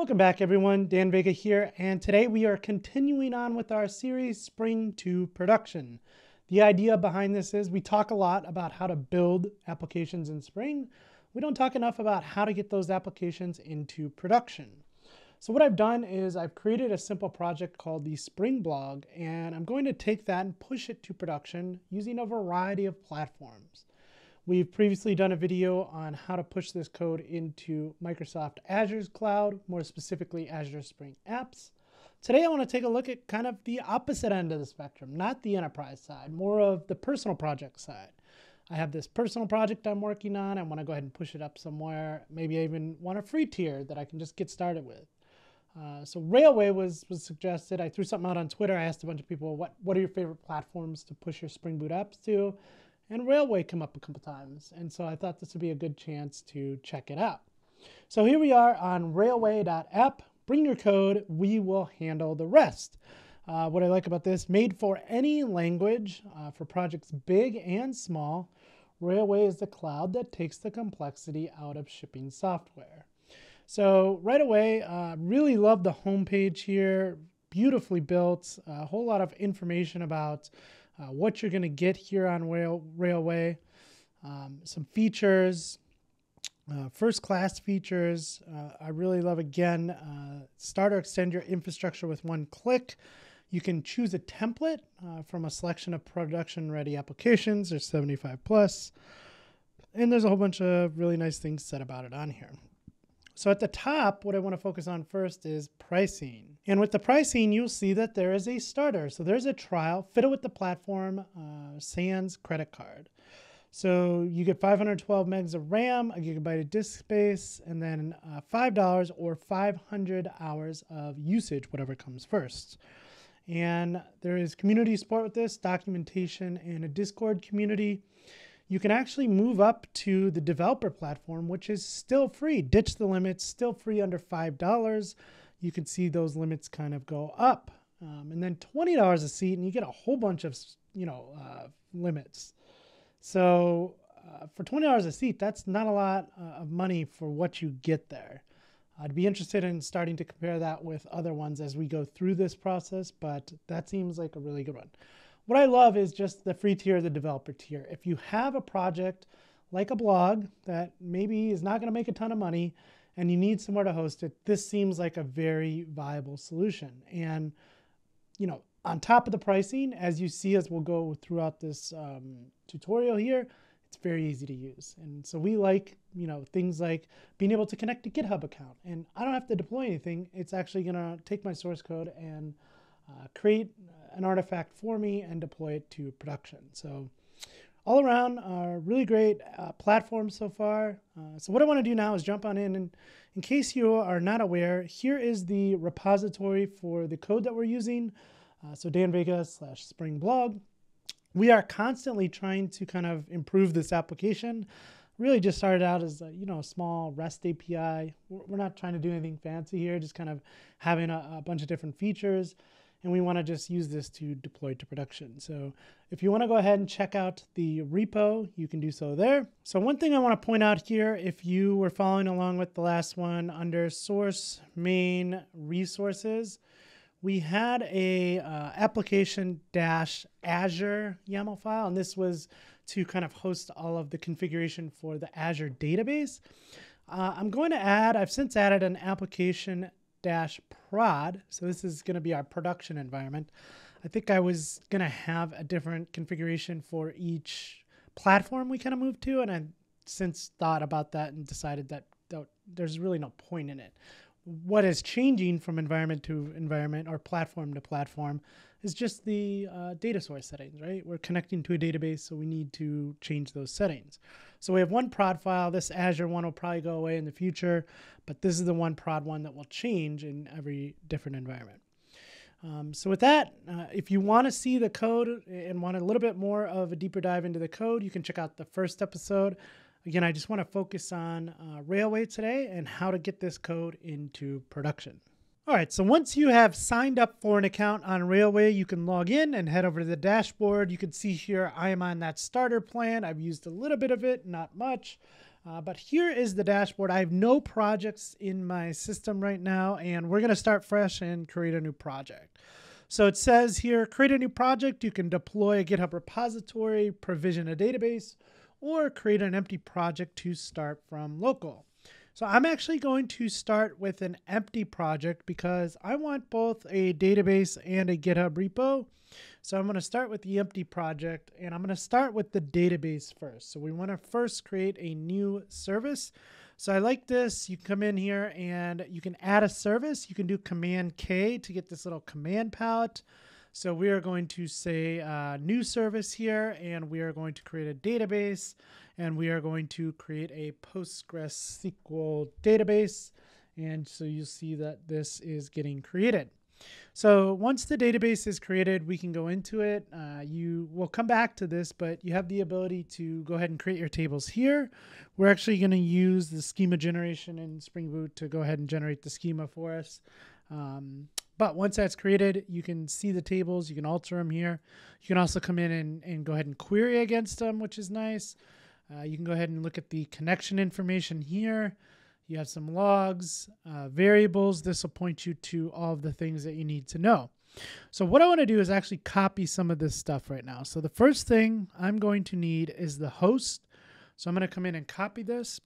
Welcome back, everyone. Dan Vega here, and today we are continuing on with our series Spring to Production. The idea behind this is we talk a lot about how to build applications in Spring. We don't talk enough about how to get those applications into production. So what I've done is I've created a simple project called the Spring Blog, and I'm going to take that and push it to production using a variety of platforms. We've previously done a video on how to push this code into Microsoft Azure's cloud, more specifically Azure Spring Apps. Today I want to take a look at kind of the opposite end of the spectrum, not the enterprise side, more of the personal project side. I have this personal project I'm working on. I want to go ahead and push it up somewhere. Maybe I even want a free tier that I can just get started with. So Railway was suggested. I threw something out on Twitter. I asked a bunch of people, what are your favorite platforms to push your Spring Boot apps to? And Railway came up a couple times, and so I thought this would be a good chance to check it out. So here we are on railway.app. Bring your code, we will handle the rest. What I like about this, made for any language, for projects big and small, Railway is the cloud that takes the complexity out of shipping software. So right away, really love the homepage here, beautifully built, a whole lot of information about what you're going to get here on Railway, some features, first-class features. I really love, again, start or extend your infrastructure with one click. You can choose a template from a selection of production-ready applications. There's 75 plus, and there's a whole bunch of really nice things said about it on here. So at the top, what I want to focus on first is pricing. And with the pricing, you'll see that there is a starter. So there's a trial, fit it with the platform, sans credit card. So you get 512 megs of RAM, 1 GB of disk space, and then $5 or 500 hours of usage, whatever comes first. And there is community support with this, documentation, and a Discord community. You can actually move up to the developer platform, which is still free. Ditch the limits, still free under $5. You can see those limits kind of go up. And then $20 a seat, and you get a whole bunch of limits. So for $20 a seat, that's not a lot of money for what you get there. I'd be interested in starting to compare that with other ones as we go through this process, but that seems like a really good one. What I love is just the free tier, the developer tier. If you have a project like a blog that maybe is not going to make a ton of money and you need somewhere to host it, this seems like a very viable solution. And, you know, on top of the pricing, as you see as we'll go throughout this tutorial here, it's very easy to use. And so we like, you know, things like being able to connect a GitHub account. And I don't have to deploy anything. It's actually going to take my source code and create an artifact for me and deploy it to production. So all around, really great platform so far. So what I want to do now is jump on in, and in case you are not aware, here is the repository for the code that we're using. So Dan Vega / Spring Blog. We are constantly trying to kind of improve this application. Really just started out as a, you know, a small REST API. We're not trying to do anything fancy here, just kind of having a bunch of different features. And we want to just use this to deploy to production. So if you want to go ahead and check out the repo, you can do so there. So one thing I want to point out here, if you were following along with the last one, under source main resources, we had a application-azure YAML file, and this was to kind of host all of the configuration for the Azure database. I'm going to add, I've since added an application-prod. So this is going to be our production environment. I think I was going to have a different configuration for each platform we kind of moved to. And I've since thought about that and decided that there's really no point in it. What is changing from environment to environment or platform to platform is just the data source settings, right? We're connecting to a database, so we need to change those settings. So we have one prod file. This Azure one will probably go away in the future, but this is the one prod one that will change in every different environment. So with that, if you want to see the code and want a little bit more of a deeper dive into the code, you can check out the first episode. Again, I just want to focus on Railway today and how to get this code into production. All right, so once you have signed up for an account on Railway, you can log in and head over to the dashboard. You can see here I am on that starter plan. I've used a little bit of it, not much. But here is the dashboard. I have no projects in my system right now, and we're going to start fresh and create a new project. So it says here, create a new project. You can deploy a GitHub repository, provision a database, or create an empty project to start from local. So I'm actually going to start with an empty project because I want both a database and a GitHub repo. So I'm going to start with the empty project, and I'm going to start with the database first. So we want to first create a new service. So I like this. You come in here and you can add a service. You can do Command K to get this little command palette. So we are going to say new service here, and we are going to create a database, and we are going to create a PostgreSQL database. And so you'll see that this is getting created. So once the database is created, we can go into it. You will come back to this, but you have the ability to go ahead and create your tables here. We're actually going to use the schema generation in Spring Boot to go ahead and generate the schema for us. But once that's created, you can see the tables. You can alter them here. You can also come in and go ahead and query against them, which is nice. You can go ahead and look at the connection information here. You have some logs, variables. This will point you to all of the things that you need to know. So what I want to do is actually copy some of this stuff right now. So the first thing I'm going to need is the host. So I'm going to come in and copy this.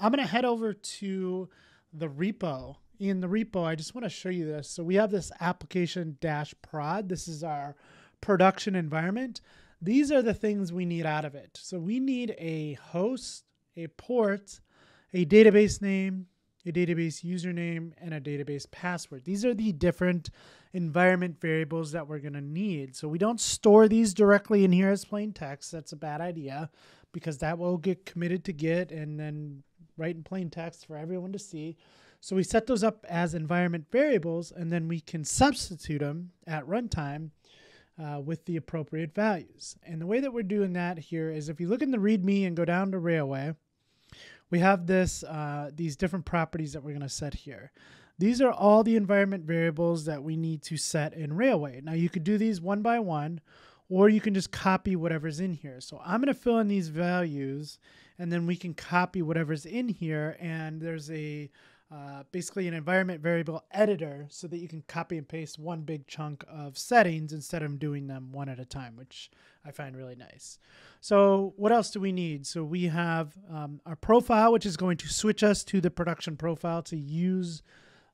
I'm going to head over to the repo. In the repo, I just want to show you this. So we have this application dash prod. This is our production environment. These are the things we need out of it. So we need a host, a port, a database name, a database username, and a database password. These are the different environment variables that we're going to need. So we don't store these directly in here as plain text. That's a bad idea because that will get committed to Git and then write in plain text for everyone to see. So we set those up as environment variables, and then we can substitute them at runtime with the appropriate values. And the way that we're doing that here is if you look in the README and go down to Railway, we have this these different properties that we're going to set here. These are all the environment variables that we need to set in Railway. Now you could do these one by one, or you can just copy whatever's in here. So I'm going to fill in these values, and then we can copy whatever's in here. And there's a basically an environment variable editor so that you can copy and paste one big chunk of settings instead of doing them one at a time, which I find really nice. So what else do we need? So we have our profile, which is going to switch us to the production profile to use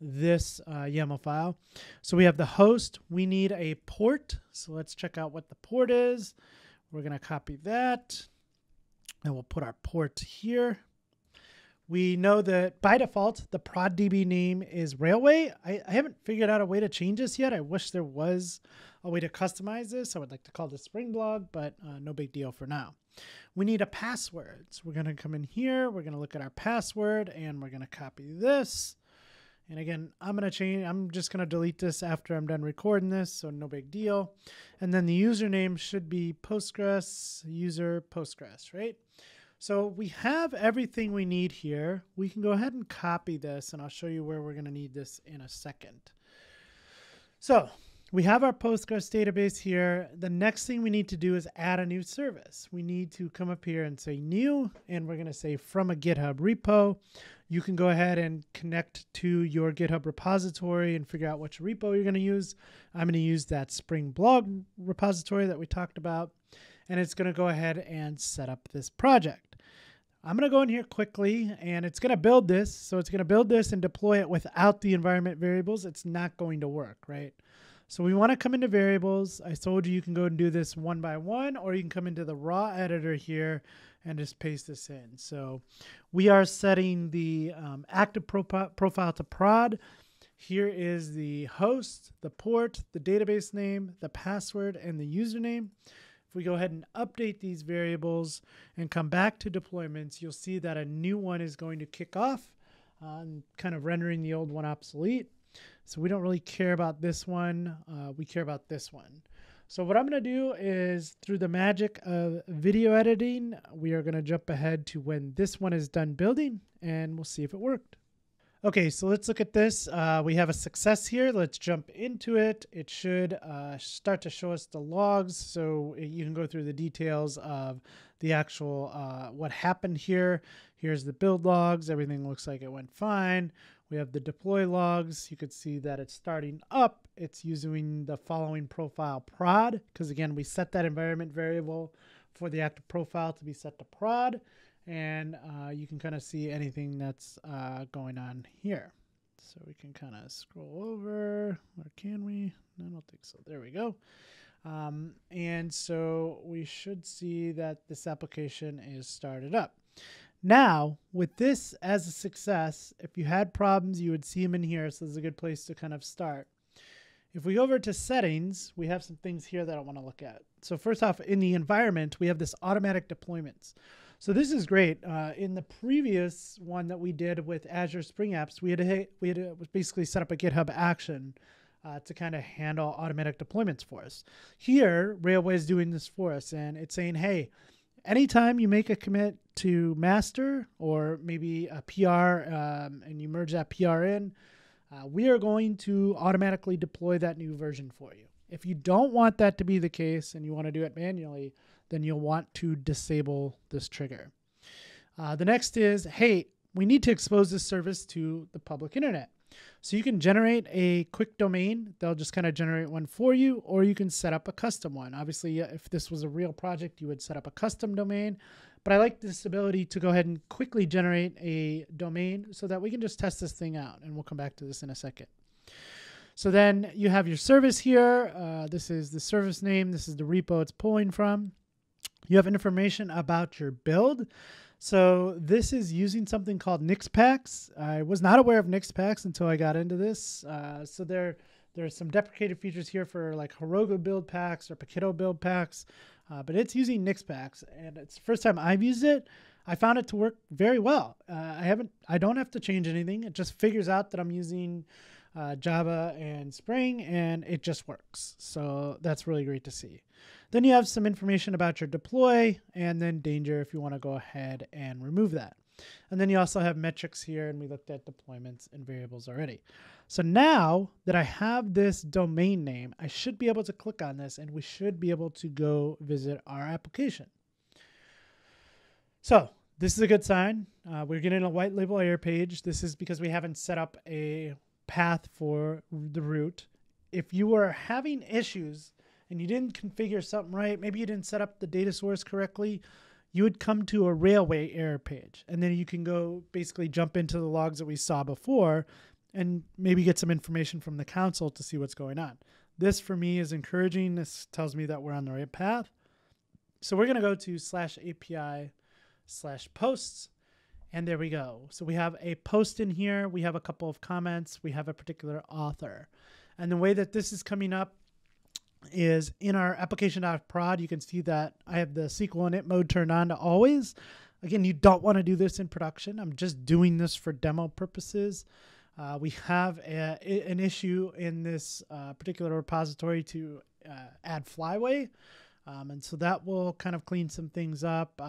this YAML file. So we have the host. We need a port. So let's check out what the port is. We're going to copy that, and we'll put our port here. We know that by default, the ProdDB name is Railway. I haven't figured out a way to change this yet. I wish there was a way to customize this. I would like to call this Spring Blog, but no big deal for now. We need a password. So we're going to come in here. We're going to look at our password, and we're going to copy this. And again, I'm just going to delete this after I'm done recording this, so no big deal. And then the username should be Postgres, user Postgres, right? So we have everything we need here. We can go ahead and copy this, and I'll show you where we're going to need this in a second. So we have our Postgres database here. The next thing we need to do is add a new service. We need to come up here and say new, and we're going to say from a GitHub repo. You can go ahead and connect to your GitHub repository and figure out which repo you're going to use. I'm going to use that Spring Blog repository that we talked about, and it's going to go ahead and set up this project. I'm going to go in here quickly, and it's going to build this. So it's going to build this and deploy it without the environment variables. It's not going to work, right? So we want to come into variables. I told you you can go and do this one by one, or you can come into the raw editor here and just paste this in. So we are setting the active profile to prod. Here is the host, the port, the database name, the password, and the username. If we go ahead and update these variables and come back to deployments, you'll see that a new one is going to kick off, kind of rendering the old one obsolete. So we don't really care about this one. We care about this one. So what I'm going to do is, through the magic of video editing, we are going to jump ahead to when this one is done building, and we'll see if it worked. Okay, so let's look at this. We have a success here. Let's jump into it. It should start to show us the logs, so you can go through the details of the actual what happened here. Here's the build logs. Everything looks like it went fine. We have the deploy logs. You could see that it's starting up. It's using the following profile prod, because again, we set that environment variable for the active profile to be set to prod. And you can kind of see anything that's going on here. So we can kind of scroll over, or can we? No, I don't think so. There we go. And so we should see that this application is started up. Now, with this as a success, if you had problems, you would see them in here. So this is a good place to kind of start. If we go over to settings, we have some things here that I want to look at. So first off, in the environment, we have this automatic deployments. So this is great. In the previous one that we did with Azure Spring Apps, we had basically set up a GitHub action to kind of handle automatic deployments for us. Here, Railway is doing this for us, and it's saying, hey, anytime you make a commit to master or maybe a PR and you merge that PR in, we are going to automatically deploy that new version for you. If you don't want that to be the case and you want to do it manually, then you'll want to disable this trigger. The next is, hey, we need to expose this service to the public internet. So you can generate a quick domain. They'll just kind of generate one for you, or you can set up a custom one. Obviously, if this was a real project, you would set up a custom domain, but I like this ability to go ahead and quickly generate a domain so that we can just test this thing out, and we'll come back to this in a second. So then you have your service here. This is the service name. This is the repo it's pulling from. You have information about your build. So this is using something called NixPacks. I was not aware of NixPacks until I got into this. So there's some deprecated features here for like Heroku build packs or Paketo build packs, but it's using NixPacks, and it's the first time I've used it. I found it to work very well. I don't have to change anything. It just figures out that I'm using Java and Spring, and it just works. So that's really great to see. Then you have some information about your deploy, and then danger if you want to go ahead and remove that. And then you also have metrics here, and we looked at deployments and variables already. So now that I have this domain name, I should be able to click on this, and we should be able to go visit our application. So this is a good sign. We're getting a white label error page. This is because we haven't set up a path for the root. If you were having issues and you didn't configure something right, maybe you didn't set up the data source correctly, you would come to a Railway error page. And then you can go basically jump into the logs that we saw before and maybe get some information from the console to see what's going on. This for me is encouraging. This tells me that we're on the right path. So we're going to go to /API/posts. And there we go. So we have a post in here. We have a couple of comments. We have a particular author. And the way that this is coming up is in our application.prod. You can see that I have the SQL init mode turned on to always. Again, you don't want to do this in production. I'm just doing this for demo purposes. We have an issue in this particular repository to add Flyway. And so that will kind of clean some things up,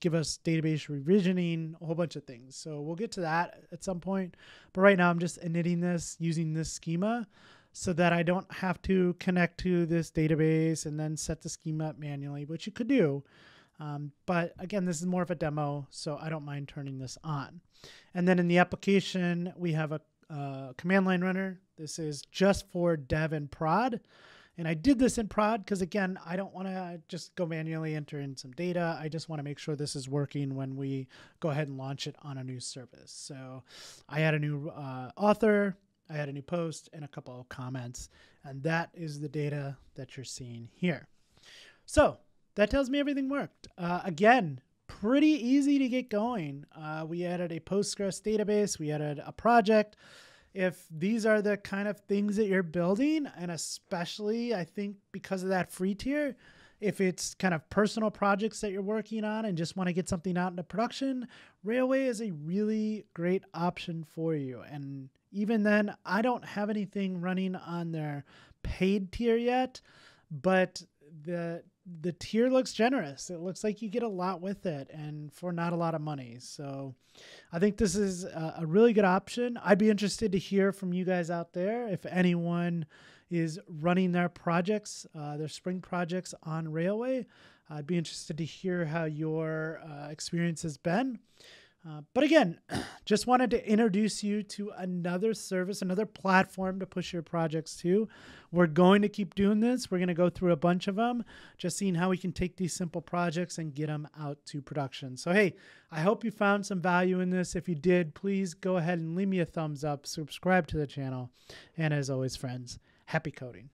give us database revisioning, a whole bunch of things. So we'll get to that at some point. But right now I'm just initting this using this schema so that I don't have to connect to this database and then set the schema up manually, which you could do. But again, this is more of a demo, so I don't mind turning this on. And then in the application, we have a command line runner. This is just for dev and prod. And I did this in prod because, again, I don't want to just go manually enter in some data. I just want to make sure this is working when we go ahead and launch it on a new service. So I had a new author, I had a new post, and a couple of comments. And that is the data that you're seeing here. So that tells me everything worked. Again, pretty easy to get going. We added a Postgres database. We added a project. If these are the kind of things that you're building, and especially I think because of that free tier, if it's kind of personal projects that you're working on and just want to get something out into production, Railway is a really great option for you. And even then, I don't have anything running on their paid tier yet, but the tier looks generous. It looks like you get a lot with it and for not a lot of money. So I think this is a really good option. I'd be interested to hear from you guys out there if anyone is running their projects, their Spring projects on Railway. I'd be interested to hear how your experience has been. But again, just wanted to introduce you to another service, another platform to push your projects to. We're going to keep doing this. We're going to go through a bunch of them, just seeing how we can take these simple projects and get them out to production. So, hey, I hope you found some value in this. If you did, please go ahead and leave me a thumbs up, subscribe to the channel. And as always, friends, happy coding.